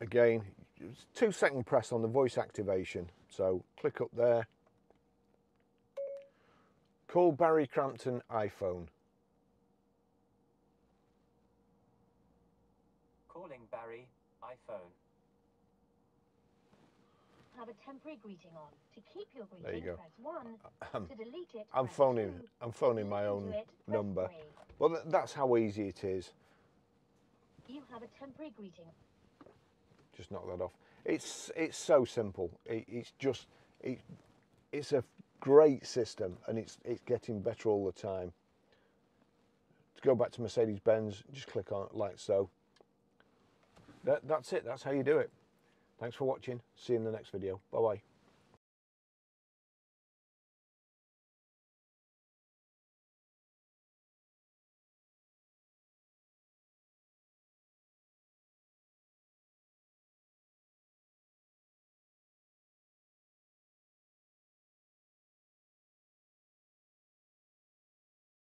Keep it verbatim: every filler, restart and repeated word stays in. again, two second press on the voice activation. So click up there. Call Barry Crampton iPhone. Calling Barry iPhone. Have a temporary greeting on. To keep your greeting, there you go. Press one. Um, to delete it, I'm phoning. Two. I'm phoning my own it, number. Three. Well, th that's how easy it is. You have a temporary greeting. Just knock that off. It's it's so simple. It, it's just it it's a great system, and it's it's getting better all the time. To go back to Mercedes-Benz, just click on it like so. That that's it. That's how you do it. Thanks for watching. See you in the next video. Bye-bye.